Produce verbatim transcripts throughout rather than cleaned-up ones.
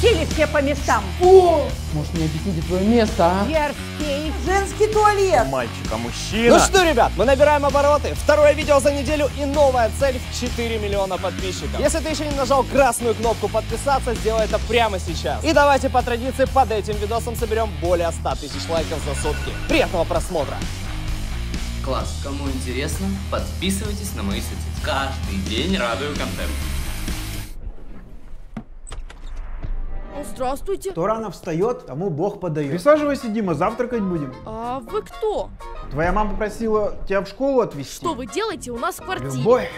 Сели все по местам. О! Может, мне объясните твое место, а? Дерзкий. Женский туалет. Мальчик, а мужчина. Ну что, ребят, мы набираем обороты. Второе видео за неделю и новая цель в четыре миллиона подписчиков. Если ты еще не нажал красную кнопку подписаться, сделай это прямо сейчас. И давайте по традиции под этим видосом соберем более ста тысяч лайков за сутки. Приятного просмотра. Класс, кому интересно, подписывайтесь на мои соцсети. Каждый день радую контент. Здравствуйте. Кто рано встает, тому Бог подает. Присаживайся, Дима, завтракать будем. А вы кто? Твоя мама попросила тебя в школу отвезти. Что вы делаете у нас в квартире? Любовь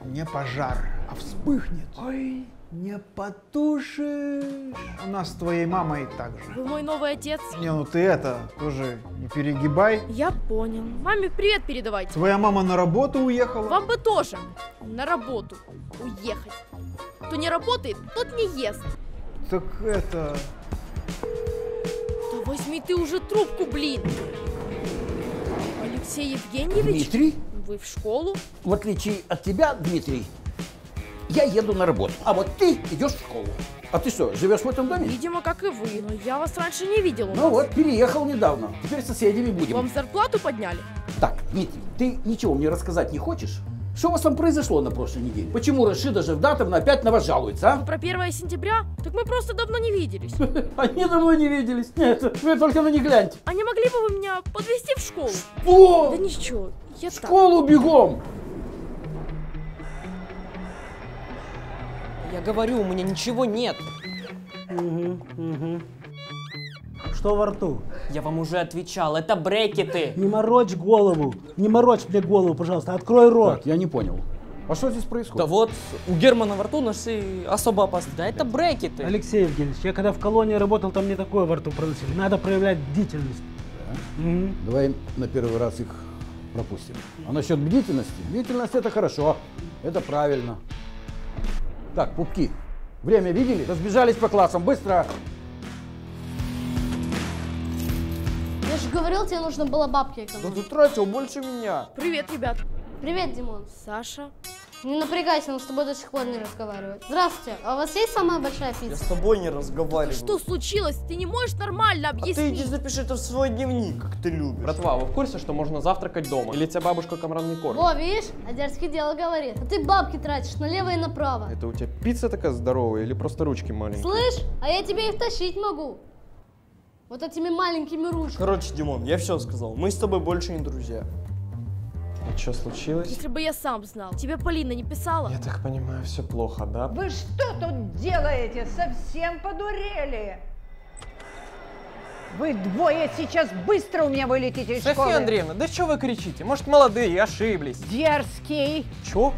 не пожар, а вспыхнет. Ой, не потушишь. У нас с твоей мамой так же. Вы мой новый отец. Не, ну ты это, тоже не перегибай. Я понял. Маме привет передавайте. Твоя мама на работу уехала. Вам бы тоже на работу уехать. Кто не работает, тот не ест. Так это... Да возьми ты уже трубку, блин! Алексей Евгеньевич? Дмитрий? Вы в школу? В отличие от тебя, Дмитрий, я еду на работу, а вот ты идешь в школу. А ты что, живешь в этом доме? Видимо, как и вы, но я вас раньше не видела. Ну вот, переехал недавно, теперь соседями будем. Вам зарплату подняли? Так, Дмитрий, ты ничего мне рассказать не хочешь? Что у вас там произошло на прошлой неделе? Почему Рашид Ажевдатовна опять на вас жалуется, а? Про первое сентября? Так мы просто давно не виделись. Они давно не виделись. Нет, вы только на них гляньте. А не могли бы вы меня подвезти в школу? Что? Да ничего, я так. В школу бегом! Я говорю, у меня ничего нет. Что во рту? Я вам уже отвечал, это брекеты. Не морочь голову, не морочь мне голову, пожалуйста, открой рот. Так, я не понял. А что здесь происходит? Да вот, у Германа во рту нашли особо опасный. Да это брекеты. Алексей Евгеньевич, я когда в колонии работал, там мне такое во рту проносили. Надо проявлять бдительность. Да. Угу. Давай на первый раз их пропустим. А насчет бдительности? Бдительность это хорошо, это правильно. Так, пупки, время видели? Разбежались по классам, быстро. Я же говорил, тебе нужно было бабки экономить. Да ты тратил больше меня. Привет, ребят. Привет, Димон. Саша. Не напрягайся, он с тобой до сих пор не разговаривает. Здравствуйте, а у вас есть самая большая пицца? Я с тобой не разговариваю. Что случилось? Ты не можешь нормально объяснить? А ты иди запиши это в свой дневник, как ты любишь. Братва, вы в курсе, что можно завтракать дома? Или тебя бабушка Камран не кормит? Во, видишь? А дерзкий дело говорит. А ты бабки тратишь налево и направо. Это у тебя пицца такая здоровая или просто ручки маленькие? Слышь, а я тебе их тащить могу. Вот этими маленькими ручками. Короче, Димон, я все сказал. Мы с тобой больше не друзья. А что случилось? Если бы я сам знал, тебе Полина не писала? Я так понимаю, все плохо, да? Вы что тут делаете? Совсем подурели. Вы двое сейчас быстро у меня вылетите из школы. Софья Андреевна, да что вы кричите? Может, молодые, ошиблись. Дерзкий. Чё?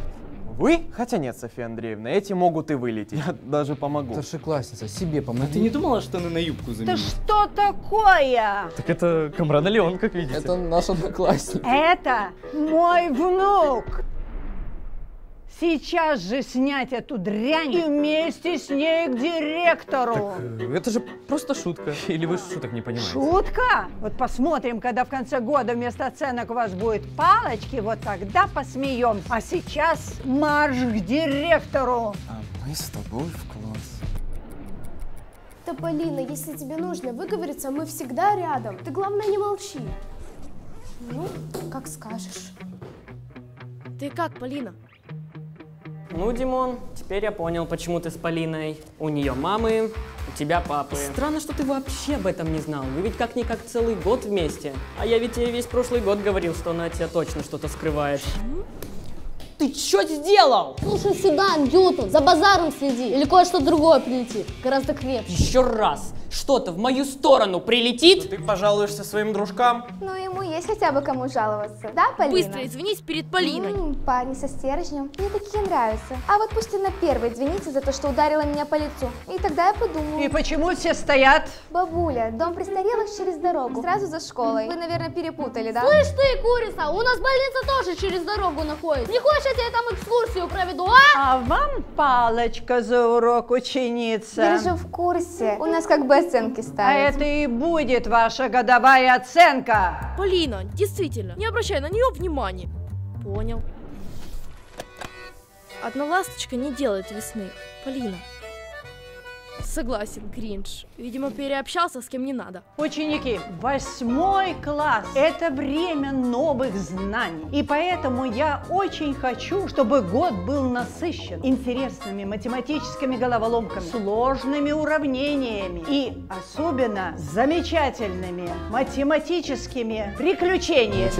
Вы? Хотя нет, Софья Андреевна, эти могут и вылететь. Я даже помогу. Старшеклассница, себе помоги. А ты не думала, что она на юбку заменит? Да что такое? Так это Камран Леон, как видите. Это наш одноклассник. Это мой внук. Сейчас же снять эту дрянь и вместе с ней к директору. Так, это же просто шутка. Или вы шуток не понимаете? Шутка? Вот посмотрим, когда в конце года вместо оценок у вас будет палочки, вот тогда посмеемся. А сейчас марш к директору. А мы с тобой в класс. Да, Полина, если тебе нужно выговориться, мы всегда рядом. Ты, главное, не молчи. Ну, как скажешь. Ты как, Полина? Ну, Димон, теперь я понял, почему ты с Полиной. У нее мамы, у тебя папы. Странно, что ты вообще об этом не знал. Вы ведь как-никак целый год вместе. А я ведь тебе весь прошлый год говорил, что она от тебя точно что-то скрывает. Ты что сделал? Слушай сюда, Ньютон, за базаром следи. Или кое-что другое прилетит, гораздо крепче. Еще раз что-то в мою сторону прилетит. Ну, ты пожалуешься своим дружкам. Ну, ему есть хотя бы кому жаловаться, да, Полина? Быстро извинись перед Полиной. М-м, парни со стержнем, мне такие нравятся. А вот пусть она первой извинится за то, что ударила меня по лицу. И тогда я подумаю. И почему все стоят? Бабуля, дом престарелых через дорогу, сразу за школой. Вы, наверное, перепутали, да? Слышь ты, курица, у нас больница тоже через дорогу находится. Не хочешь? Я тебе там экскурсию проведу, а? А вам палочка за урок, ученица. Я же в курсе. У нас как бы оценки ставят. А это и будет ваша годовая оценка. Полина, действительно, не обращай на нее внимания. Понял. Одна ласточка не делает весны. Полина. Согласен, кринж. Видимо, переобщался с кем не надо. Ученики, восьмой класс – это время новых знаний. И поэтому я очень хочу, чтобы год был насыщен интересными математическими головоломками, сложными уравнениями и особенно замечательными математическими приключениями.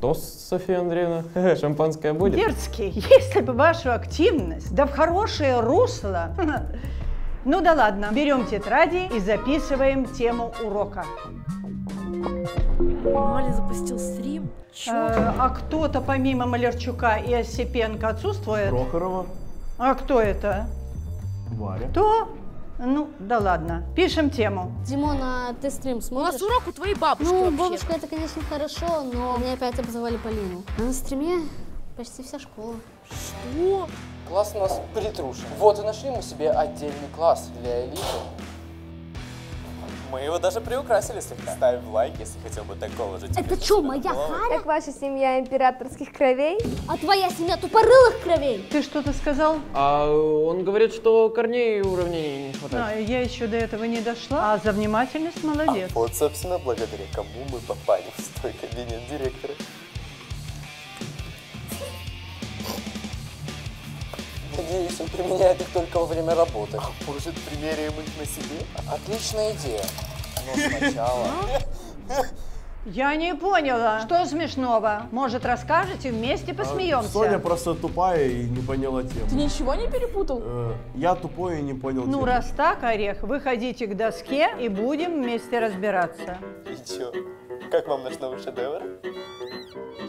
Тост, Софья Андреевна, шампанское будет? Дерзкий, если бы вашу активность, да в хорошее русло. Ну да ладно, берем тетради и записываем тему урока. Маля запустил стрим. А, а кто-то помимо Малярчука и Осипенко отсутствует? Прохорова. А кто это? Варя. Кто? Ну, да ладно. Пишем тему. Димона, ты стрим смотришь? У нас урок у твоей бабушки. Ну, вообще. Бабушка, это, конечно, хорошо, но меня опять обзывали Полину. А на стриме почти вся школа. Что? Класс у нас притрушен. Вот и нашли мы себе отдельный класс для элиты. Мы его даже приукрасили слегка. Ставь лайк, если хотел бы такого же. Это что, моя Харя? Как ваша семья императорских кровей? А твоя семья тупорылых кровей? Ты что-то сказал? А он говорит, что корней уравнений не хватает. А, я еще до этого не дошла. А за внимательность молодец. А вот, собственно, благодаря кому мы попали в свой кабинет директора. Надеюсь, он применяет их только во время работы. А может, примеряем их на себе? Отличная идея. Но сначала... Я не поняла. Что смешного? Может, расскажете, вместе посмеемся? Соня просто тупая и не поняла тему. Ты ничего не перепутал? Я тупой и не понял тему. Ну, раз так, Орех, выходите к доске и будем вместе разбираться. И чё? Как вам наш новый шедевр?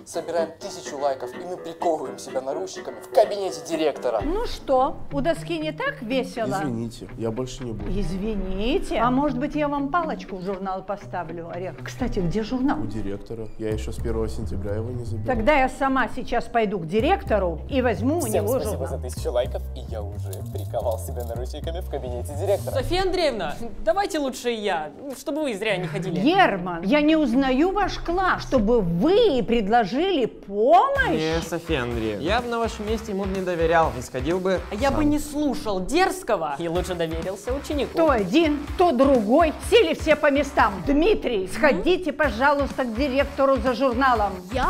Собираем тысячу лайков, и мы приковываем себя наручниками в кабинете директора. Ну что, у доски не так весело? Извините, я больше не буду. Извините? А может быть, я вам палочку в журнал поставлю, Орех? Кстати, где журнал? У директора. Я еще с первого сентября его не заберу. Тогда я сама сейчас пойду к директору и возьму Всем у него спасибо журнал. Спасибо за тысячу лайков, и я уже приковал себя наручниками в кабинете директора. Софья Андреевна, давайте лучше я, чтобы вы зря не ходили. Герман, я не узнаю ваш класс, чтобы вы предложили помощь? Не, Софья Андреевна, я бы на вашем месте ему не доверял, не сходил бы. А я бы не слушал дерзкого и лучше доверился ученику. То один, то другой. Сели все по местам. Дмитрий, сходите, mm-hmm. пожалуйста, к директору за журналом. Я?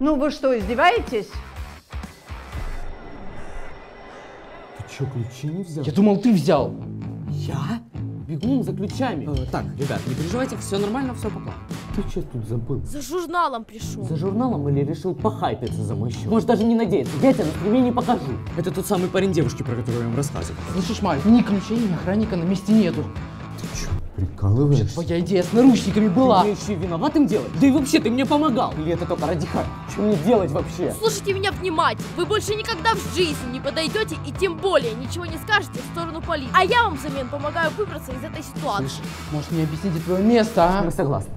Ну вы что, издеваетесь? Ты что, ключи не взял? Я думал, ты взял. Я? Бегом за ключами. Э, так, ребят, не переживайте, все нормально, все по плану. Ты что тут забыл? За журналом пришел. За журналом или решил похайпиться за мой счет? Может даже не надеяться, я тебя на стриме не покажу. Это тот самый парень девушки, про которую я вам рассказывал. Слышишь, Майк, ни ключей, ни охранника на месте нету. Ты что, прикалываешься? Вообще, твоя идея с наручниками была. Ты меня еще и виноватым делать? Да и вообще, ты мне помогал. Или это только ради хайпа? Что мне делать вообще? Слушайте меня внимательно. Вы больше никогда в жизни не подойдете и тем более ничего не скажете в сторону полиции. А я вам взамен помогаю выбраться из этой ситуации. Слышь, может мне объясните твое место, а? Мы согласны.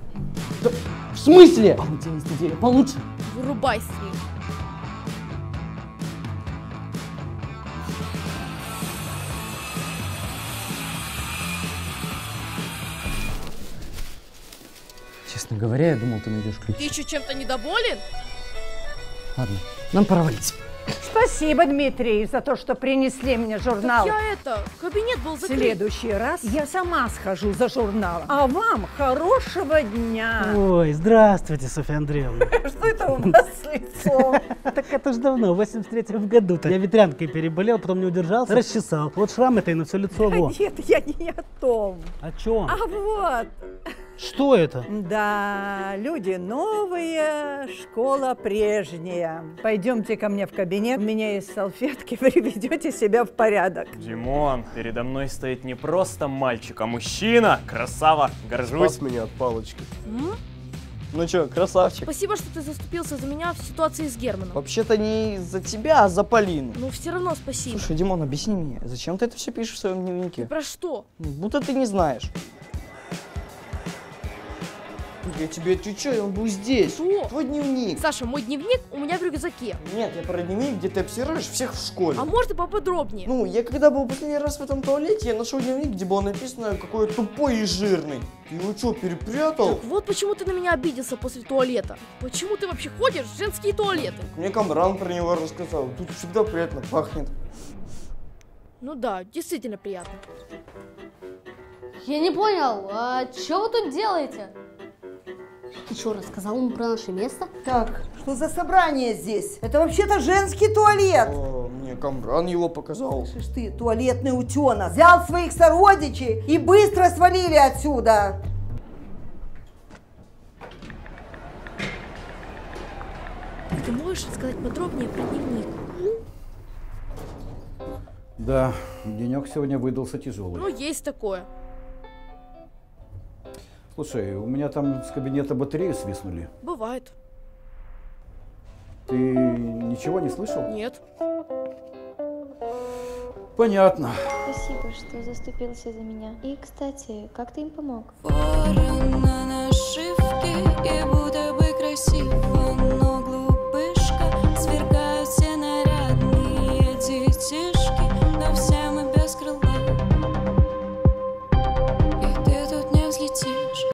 Да, в смысле? А у тебя есть идея получше? Вырубай с ней. Честно говоря, я думал, ты найдешь ключ. Ты еще чем-то недоволен? Ладно, нам пора валить. Спасибо, Дмитрий, за то, что принесли мне журнал. Так я это, кабинет был закрыт. В следующий раз я сама схожу за журналом. А вам хорошего дня. Ой, здравствуйте, Софья Андреевна. Что это у вас с лицом? Так это же давно, в восемьдесят третьем году-то. Я ветрянкой переболел, потом не удержался, расчесал. Вот шрам это и на все лицо. Нет, я не о том. О чем? А вот. Что это? Да, люди новые, школа прежняя. Пойдемте ко мне в кабинет, у меня есть салфетки, приведете себя в порядок. Димон, передо мной стоит не просто мальчик, а мужчина. Красава, горжусь. Спас меня от палочки. М? Ну чё, красавчик. Спасибо, что ты заступился за меня в ситуации с Германом. Вообще-то не за тебя, а за Полину. Ну все равно спасибо. Слушай, Димон, объясни мне, зачем ты это все пишешь в своем дневнике? Ты про что? Будто ты не знаешь. Я тебе отвечаю, он был здесь. Что? Твой дневник. Саша, мой дневник у меня в рюкзаке. Нет, я про дневник, где ты обсираешь всех в школе. А может и поподробнее? Ну, я когда был последний раз в этом туалете, я нашел дневник, где было написано, какой я тупой и жирный. Ты его что, перепрятал? Так вот почему ты на меня обиделся после туалета. Почему ты вообще ходишь в женские туалеты? Мне Камран про него рассказал. Тут всегда приятно пахнет. Ну да, действительно приятно. Я не понял, а что вы тут делаете? Ты что, рассказал ему про наше место? Так, что за собрание здесь? Это вообще-то женский туалет. О, мне Камран его показал. Слышишь ты, туалетный утенок. Взял своих сородичей и быстро свалили отсюда. Ты можешь рассказать подробнее про дневник? Да, денек сегодня выдался тяжелый. Ну, есть такое. Слушай, у меня там с кабинета батарею свистнули. Бывает. Ты ничего не слышал? Нет. Понятно. Спасибо, что заступился за меня. И, кстати, как ты им помог? Ворон на нашивке, и будто бы красиво, но глупышка, сверкают все нарядные детишки, но вся